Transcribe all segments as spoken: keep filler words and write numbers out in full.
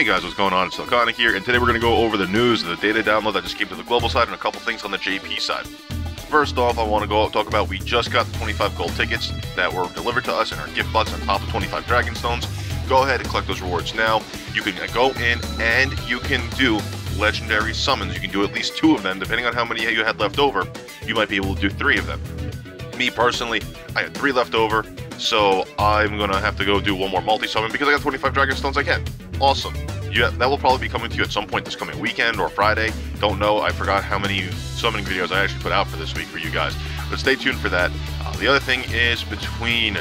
Hey guys, what's going on? It's Dokkanic here, and today we're going to go over the news and the data download that just came to the global side and a couple things on the J P side. First off, I want to go out and talk about we just got the twenty-five gold tickets that were delivered to us in our gift box on top of twenty-five dragon stones. Go ahead and collect those rewards now. You can go in and you can do legendary summons. You can do at least two of them, depending on how many you had left over. You might be able to do three of them. Me personally, I had three left over, so I'm going to have to go do one more multi-summon because I got twenty-five dragon stones I can. Awesome. You, that will probably be coming to you at some point this coming weekend or Friday. Don't know. I forgot how many summoning videos I actually put out for this week for you guys. But stay tuned for that. Uh, the other thing is between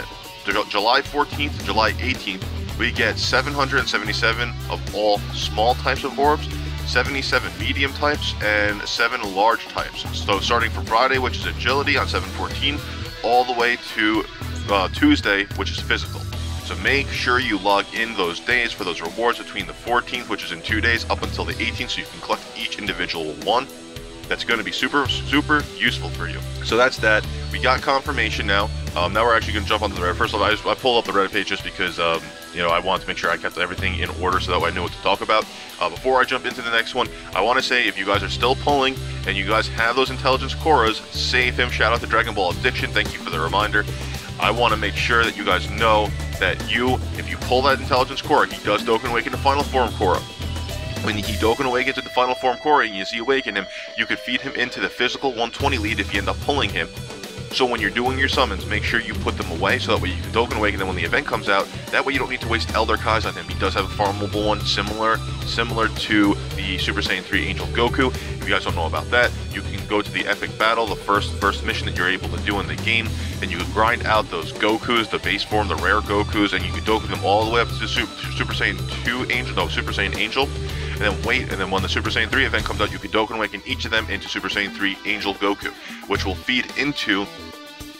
July fourteenth and July eighteenth, we get seven hundred seventy-seven of all small types of orbs, seventy-seven medium types, and seven large types. So starting from Friday, which is agility on seven fourteen, all the way to uh, Tuesday, which is physical. So make sure you log in those days for those rewards between the fourteenth, which is in two days, up until the eighteenth, so you can collect each individual one. That's going to be super, super useful for you. So that's that. We got confirmation now. Um, now we're actually going to jump onto the Reddit. First of all, I, just, I pulled up the Reddit page just because um, you know I wanted to make sure I kept everything in order so that way I knew what to talk about. Uh, before I jump into the next one, I want to say if you guys are still pulling and you guys have those intelligence Koras, save him. Shout out to Dragon Ball Addiction. Thank you for the reminder. I want to make sure that you guys know that you, if you pull that Intelligence Korra, he does Dokken Awaken to Final Form Korra. When he Dokken Awakens into Final Form Korra and you Z Awaken him, you could feed him into the physical one twenty lead if you end up pulling him. So when you're doing your summons, make sure you put them away so that way you can Dokken Awaken them when the event comes out. That way you don't need to waste Elder Kai's on him. He does have a farmable one similar similar to the Super Saiyan three Angel Goku. If you guys don't know about that, you can go to the Epic Battle, the first first mission that you're able to do in the game, and you can grind out those Gokus, the base form, the rare Gokus, and you can Dokken them all the way up to Super, Super Saiyan two Angel, no, Super Saiyan Angel, and then wait, and then when the Super Saiyan three event comes out, you can Dokken Awaken each of them into Super Saiyan three Angel Goku, which will feed into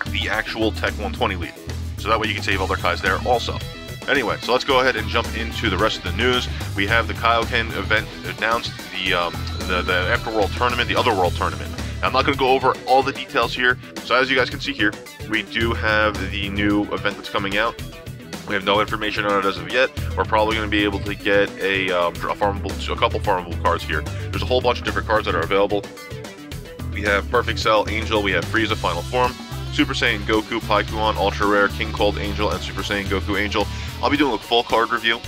the actual Tech one twenty lead. So that way you can save Elder Kai's there also. Anyway, so let's go ahead and jump into the rest of the news. We have the Kaioken event announced, the um, the, the Afterworld Tournament, the Otherworld Tournament. Now, I'm not going to go over all the details here. So as you guys can see here, we do have the new event that's coming out. We have no information on it as of yet. We're probably going to be able to get a, um, a, farmable, a couple farmable cards here. There's a whole bunch of different cards that are available. We have Perfect Cell Angel, we have Frieza Final Form, Super Saiyan Goku, Paikuhan, Ultra Rare, King Cold Angel, and Super Saiyan Goku Angel. I'll be doing a full card review.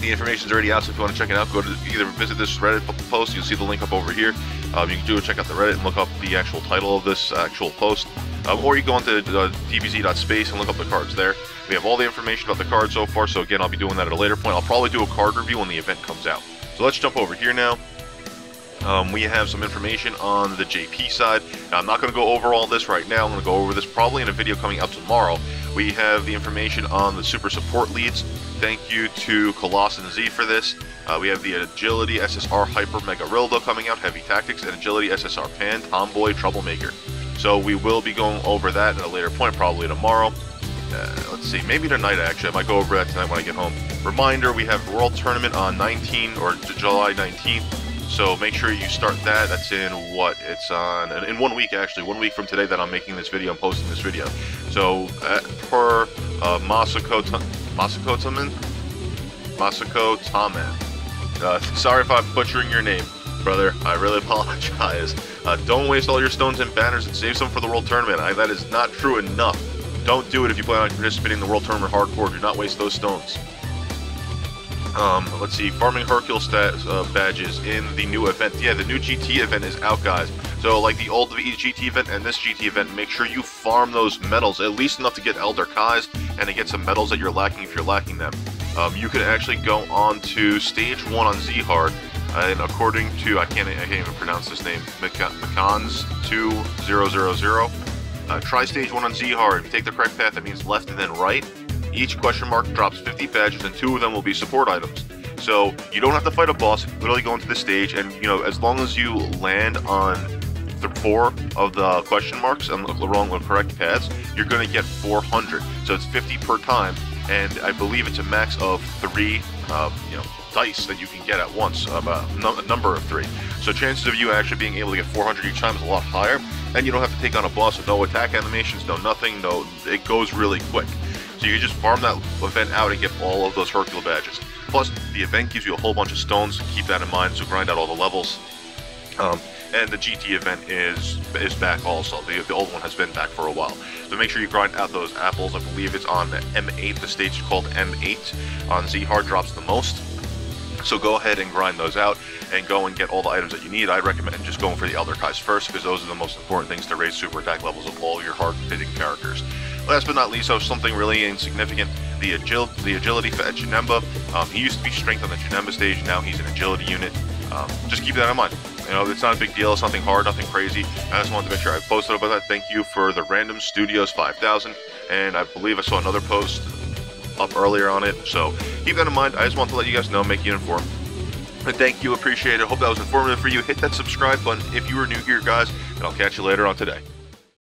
The information's already out, so if you want to check it out, go to either visit this Reddit post, you'll see the link up over here. Um, you can do check out the Reddit and look up the actual title of this actual post. Um, or you go onto uh, D B Z dot space and look up the cards there. We have all the information about the cards so far, so again, I'll be doing that at a later point. I'll probably do a card review when the event comes out. So let's jump over here now. Um, we have some information on the J P side. Now, I'm not going to go over all this right now. I'm going to go over this probably in a video coming out tomorrow. We have the information on the super support leads. Thank you to Colossum Z for this. Uh, we have the Agility S S R Hyper Mega Rildo coming out, Heavy Tactics, and Agility S S R Pan Tomboy Troublemaker. So we will be going over that at a later point, probably tomorrow. Uh, let's see, maybe tonight actually. I might go over that tonight when I get home. Reminder, we have World Tournament on July nineteenth. So make sure you start that. That's in what? It's on in one week actually. One week from today that I'm making this video, I'm posting this video. So uh, per uh, Masakotoman, Masakotoman, Masakotoman. Uh, sorry if I'm butchering your name, brother. I really apologize. Uh, don't waste all your stones and banners and save some for the World Tournament. I, that is not true enough. Don't do it if you plan on participating in the World Tournament hardcore. Do not waste those stones. Um, let's see, farming Hercule stats, uh, badges in the new event. Yeah, the new G T event is out, guys. So, like the old G T event and this G T event, make sure you farm those medals, at least enough to get Elder Kai's and to get some medals that you're lacking if you're lacking them. Um, you could actually go on to Stage one on Z-Hard, and according to, I can't, I can't even pronounce this name, Macans two thousand. Uh, try Stage one on Z-Hard. If you take the correct path, that means left and then right. Each question mark drops fifty badges, and two of them will be support items. So you don't have to fight a boss. Literally go into the stage, and you know as long as you land on the four of the question marks on the wrong or correct paths, you're going to get four hundred. So it's fifty per time, and I believe it's a max of three, uh, you know, dice that you can get at once, um, a, num a number of three. So chances of you actually being able to get four hundred each time is a lot higher, and you don't have to take on a boss with no attack animations, no nothing, no. It goes really quick. So you can just farm that event out and get all of those Hercule badges. Plus, the event gives you a whole bunch of stones. Keep that in mind, so grind out all the levels. Um, and the G T event is is back also. The, the old one has been back for a while. So make sure you grind out those apples. I believe it's on M eight. The stage is called M eight. On Z hard drops the most. So go ahead and grind those out and go and get all the items that you need. I recommend just going for the Elder Kais first, because those are the most important things to raise super attack levels of all your hard-hitting characters. Last but not least, so something really insignificant, the, agil the agility for Janemba. Um, he used to be strength on the Janemba stage, now he's an agility unit. Um, just keep that in mind. You know, it's not a big deal, it's nothing hard, nothing crazy. I just wanted to make sure I posted about that. Thank you for the Random Studios five thousand, and I believe I saw another post up earlier on it, so keep that in mind. I just want to let you guys know, make you informed. And thank you, appreciate it. Hope that was informative for you. Hit that subscribe button if you are new here, guys, and I'll catch you later on today.